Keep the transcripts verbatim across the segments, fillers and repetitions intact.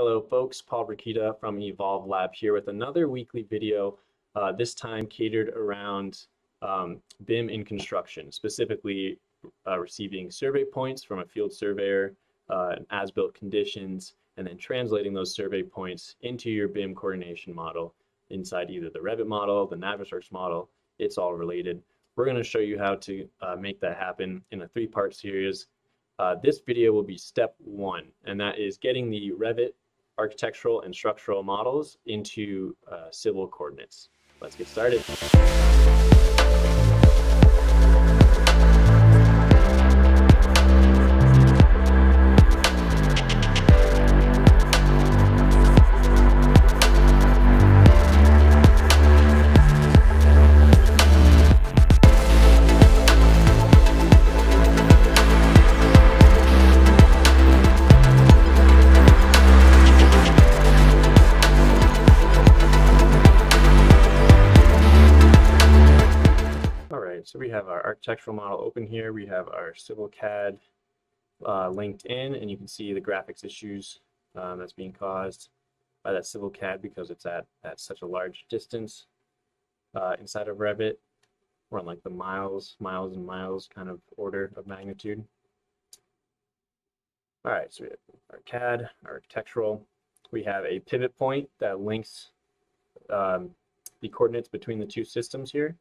Hello folks, Paul Bracita from Evolve Lab here with another weekly video, uh, this time catered around um, B I M in construction, specifically uh, receiving survey points from a field surveyor, uh, as-built conditions, and then translating those survey points into your B I M coordination model inside either the Revit model, the Navisworks model. It's all related. We're going to show you how to uh, make that happen in a three-part series. Uh, this video will be step one, and that is getting the Revit architectural and structural models into uh, civil coordinates. Let's get started. So we have our architectural model open here. We have our civil C A D uh, linked in, and you can see the graphics issues um, that's being caused by that civil C A D because it's at, at such a large distance uh, inside of Revit. We're on like the miles, miles and miles kind of order of magnitude. All right, so we have our C A D, our architectural. We have a pivot point that links um, the coordinates between the two systems here.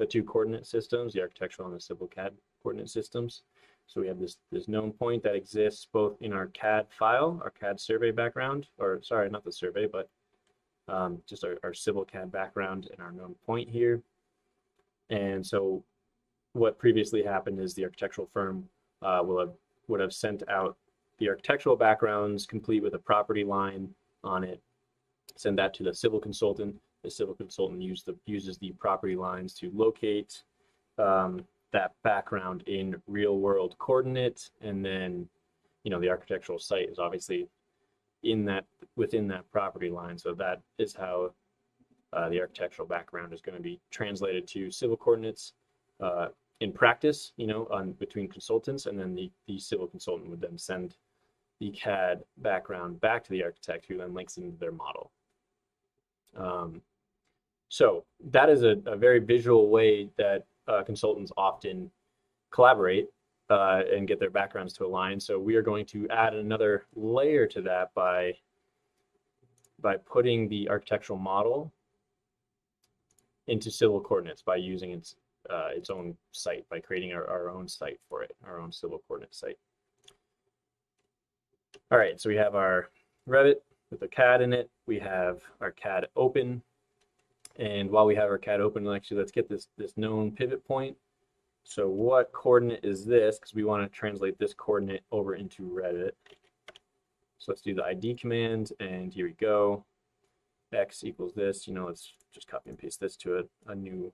The two coordinate systems, the architectural and the civil C A D coordinate systems. So we have this, this known point that exists both in our C A D file, our C A D survey background, or sorry, not the survey, but um, just our, our civil C A D background and our known point here. And so what previously happened is the architectural firm uh, will have, would have sent out the architectural backgrounds complete with a property line on it, send that to the civil consultant. The civil consultant use the, uses the property lines to locate um, that background in real-world coordinates, and then, you know, the architectural site is obviously in that within that property line. So that is how uh, the architectural background is going to be translated to civil coordinates uh, in practice, you know, on between consultants, and then the, the civil consultant would then send the C A D background back to the architect, who then links into their model. Um, So that is a, a very visual way that uh, consultants often collaborate uh, and get their backgrounds to align. So we are going to add another layer to that by, by putting the architectural model into civil coordinates by using its, uh, its own site, by creating our, our own site for it, our own civil coordinate site. All right, so we have our Revit with the C A D in it. We have our C A D open. And while we have our C A D open, actually, let's get this, this known pivot point. So what coordinate is this? Because we want to translate this coordinate over into Revit. So let's do the I D command, and here we go. X equals this. You know, let's just copy and paste this to a, a new,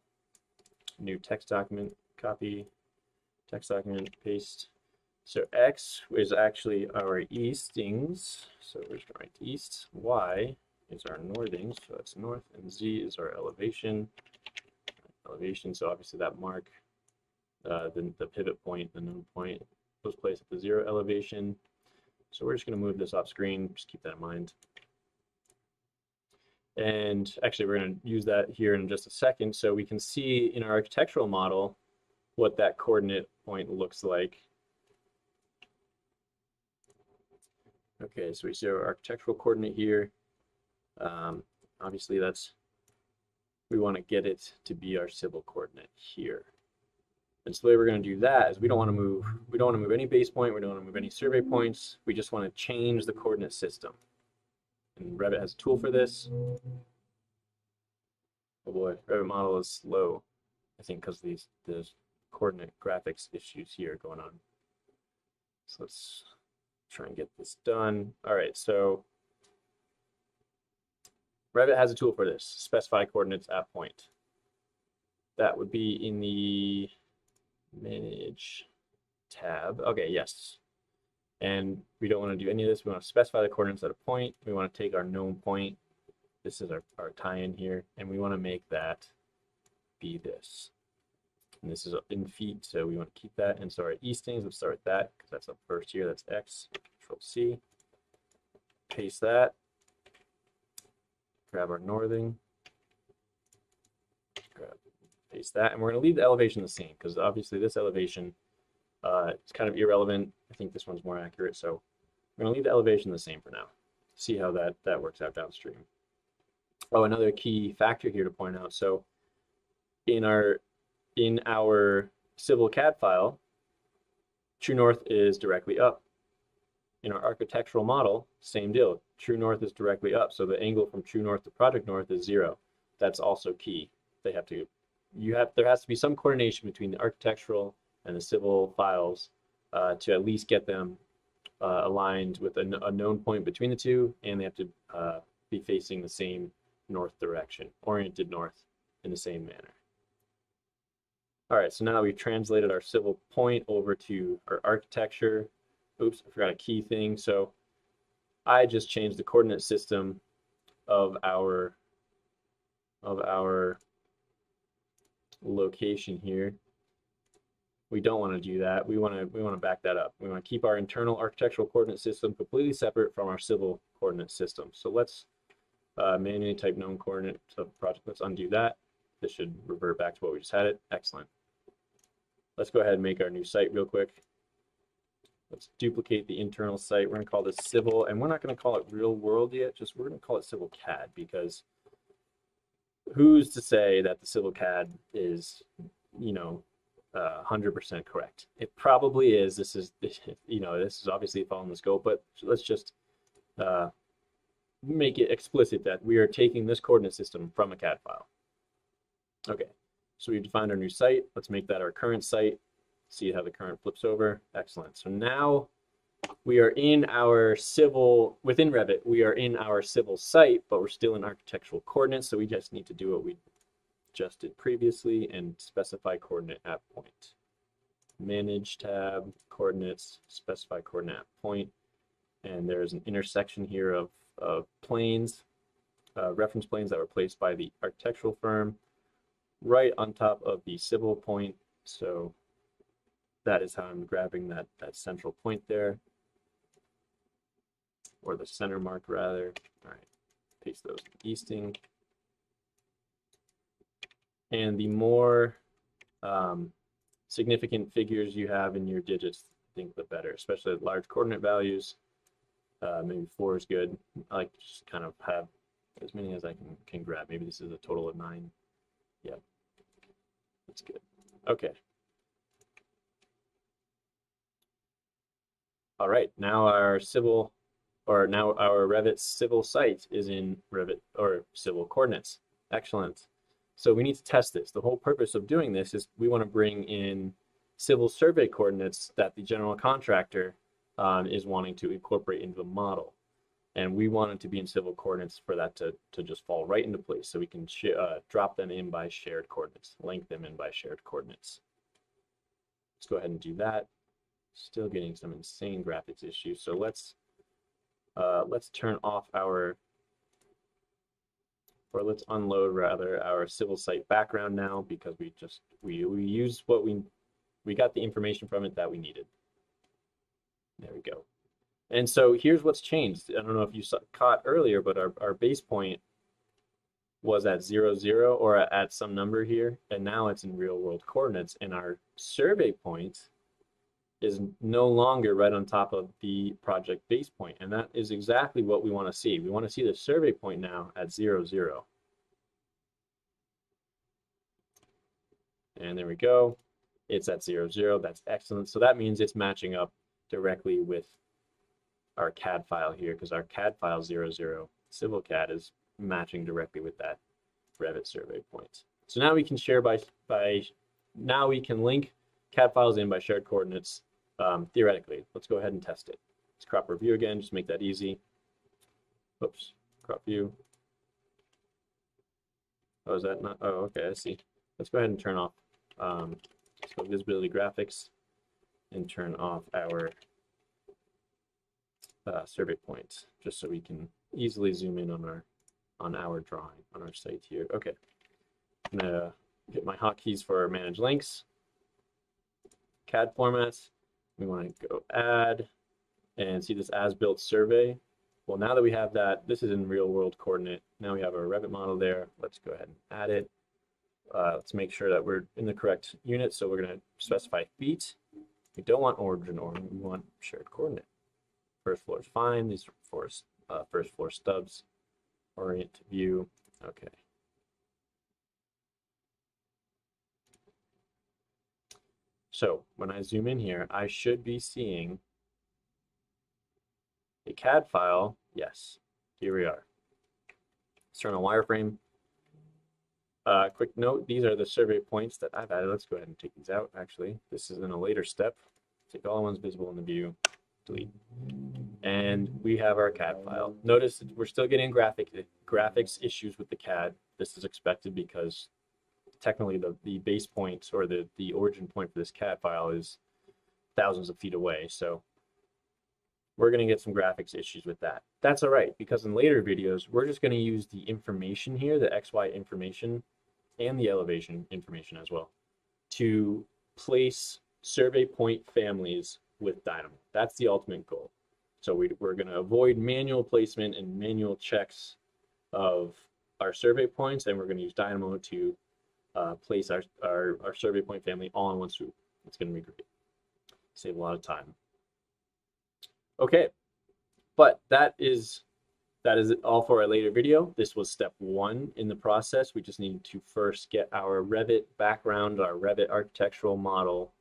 new text document. Copy, text document, paste. So X is actually our eastings. So we're just going to write east. Y is our northings, so that's north, and Z is our elevation. Elevation, so obviously that mark, uh, the, the pivot point, the known point, was placed at the zero elevation. So we're just going to move this off screen, just keep that in mind. And actually we're going to use that here in just a second, so we can see in our architectural model what that coordinate point looks like. Okay, so we see our architectural coordinate here. Um, obviously that's, we want to get it to be our civil coordinate here. And so the way we're going to do that is we don't want to move, we don't want to move any base point, we don't want to move any survey points, we just want to change the coordinate system. And Revit has a tool for this. Oh boy, Revit model is slow, I think, because these, these coordinate graphics issues here going on. So let's try and get this done. All right, so Revit has a tool for this, specify coordinates at point. That would be in the manage tab. Okay, yes. And we don't want to do any of this. We want to specify the coordinates at a point. We want to take our known point. This is our, our tie-in here. And we want to make that be this. And this is in feet, so we want to keep that. And so our eastings, let's start with that, because that's up first here. That's X, Control C. paste that, grab our northing, grab, paste that, and we're going to leave the elevation the same because obviously this elevation uh, is kind of irrelevant. I think this one's more accurate, so we're going to leave the elevation the same for now. See how that, that works out downstream. Oh, another key factor here to point out. So in our in our civil C A D file, true north is directly up. In our architectural model, same deal. True north is directly up, so the angle from true north to project north is zero. That's also key. They have to, you have, there has to be some coordination between the architectural and the civil files uh, to at least get them uh, aligned with a, a known point between the two, and they have to uh, be facing the same north direction, oriented north in the same manner. All right, so now we've translated our civil point over to our architecture. Oops, I forgot a key thing. So I just changed the coordinate system of our of our location here. We don't want to do that. We want to we want to back that up. We want to keep our internal architectural coordinate system completely separate from our civil coordinate system. So let's uh, manually type known coordinate to the project. Let's undo that. This should revert back to what we just had it. Excellent. Let's go ahead and make our new site real quick. Let's duplicate the internal site. We're going to call this civil, and we're not going to call it real world yet. Just we're going to call it civil C A D, because who's to say that the civil C A D is, you know, uh, one hundred percent correct? It probably is. This is, you know, this is obviously following the scope, but let's just uh, make it explicit that we are taking this coordinate system from a C A D file. Okay, so we've defined our new site. Let's make that our current site. See how the current flips over. Excellent. So now we are in our civil, within Revit, we are in our civil site, but we're still in architectural coordinates. So we just need to do what we just did previously and specify coordinate at point. Manage tab, coordinates, specify coordinate at point. And there's an intersection here of, of planes, uh, reference planes that were placed by the architectural firm right on top of the civil point. So that is how I'm grabbing that, that central point there, or the center mark rather. All right, paste those easting. And the more um, significant figures you have in your digits, I think the better, especially at large coordinate values. Uh, maybe four is good. I like to just kind of have as many as I can, can grab. Maybe this is a total of nine. Yeah, that's good. Okay. All right, now our civil, or now our Revit civil site is in Revit, or civil coordinates. Excellent. So we need to test this. The whole purpose of doing this is we want to bring in civil survey coordinates that the general contractor um, is wanting to incorporate into the model. And we want it to be in civil coordinates for that to, to just fall right into place. So we can sh uh, drop them in by shared coordinates, link them in by shared coordinates. Let's go ahead and do that. Still getting some insane graphics issues, so let's uh, let's turn off our, or let's unload rather our civil site background now, because we just we we used what we we got the information from it that we needed. There we go. And so here's what's changed. I don't know if you saw, caught earlier, but our our base point was at zero zero or at some number here, and now it's in real world coordinates, and our survey point is no longer right on top of the project base point. And that is exactly what we want to see. We want to see the survey point now at zero, zero. And there we go. It's at zero, zero. That's excellent. So that means it's matching up directly with our C A D file here, because our C A D file zero, zero, civil C A D is matching directly with that Revit survey point. So now we can share by, by now we can link C A D files in by shared coordinates. Um, theoretically, let's go ahead and test it. Let's crop our view again, just make that easy. Oops, crop view. Oh, is that not? Oh, okay, I see. Let's go ahead and turn off um, so visibility graphics and turn off our uh, survey points, just so we can easily zoom in on our on our drawing on our site here. Okay, I'm gonna get my hotkeys for manage links. C A D formats. We want to go add and see this as-built survey. Well, now that we have that, this is in real world coordinate. Now we have our Revit model there. Let's go ahead and add it. Uh, let's make sure that we're in the correct unit. So we're going to specify feet. We don't want origin or we want shared coordinate. First floor is fine. These are first, uh, first floor stubs. Orient to view. Okay. So when I zoom in here, I should be seeing a C A D file. Yes, here we are. Let's turn on wireframe. Uh, quick note, these are the survey points that I've added. Let's go ahead and take these out, actually. This is in a later step. Take all ones visible in the view, delete. And we have our C A D file. Notice that we're still getting graphic graphics issues with the C A D. This is expected because technically the, the base point or the, the origin point for this C A D file is thousands of feet away. So we're going to get some graphics issues with that. That's all right, because in later videos, we're just going to use the information here, the X Y information, and the elevation information as well, to place survey point families with Dynamo. That's the ultimate goal. So we, we're going to avoid manual placement and manual checks of our survey points, and we're going to use Dynamo to uh, place our, our, our survey point family all in one swoop. It's going to be great. Save a lot of time. Okay, but that is that is all for our later video. This was step one in the process. We just need to first get our Revit background, our Revit architectural model,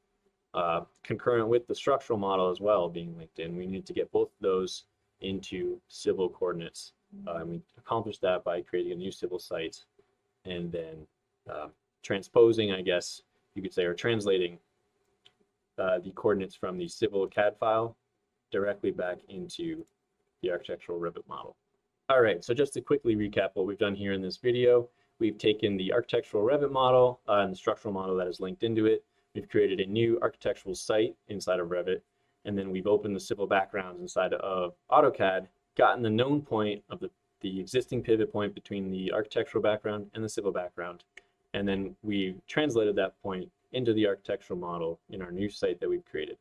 uh, concurrent with the structural model as well being linked in. We need to get both of those into civil coordinates. Uh, and we accomplished that by creating a new civil site and then uh, transposing, I guess you could say, or translating uh, the coordinates from the civil C A D file directly back into the architectural Revit model. All right, so just to quickly recap what we've done here in this video, we've taken the architectural Revit model uh, and the structural model that is linked into it. We've created a new architectural site inside of Revit, and then we've opened the civil backgrounds inside of AutoCAD, gotten the known point of the, the existing pivot point between the architectural background and the civil background, and then we translated that point into the architectural model in our new site that we've created.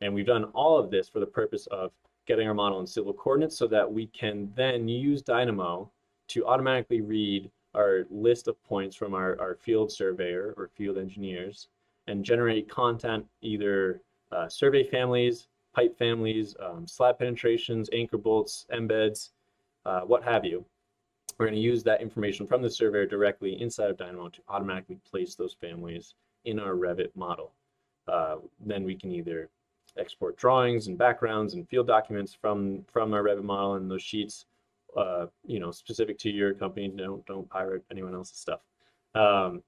And we've done all of this for the purpose of getting our model in civil coordinates so that we can then use Dynamo to automatically read our list of points from our, our field surveyor or field engineers and generate content, either uh, survey families, pipe families, um, slab penetrations, anchor bolts, embeds, uh, what have you. We're going to use that information from the surveyor directly inside of Dynamo to automatically place those families in our Revit model. Uh, then we can either export drawings and backgrounds and field documents from from our Revit model and those sheets, uh, you know, specific to your company. Don't don't pirate anyone else's stuff. Um,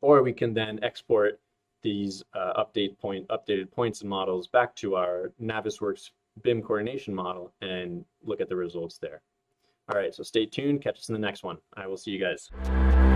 or we can then export these uh, update point updated points and models back to our Navisworks B I M coordination model and look at the results there. All right, so stay tuned. Catch us in the next one. I will see you guys.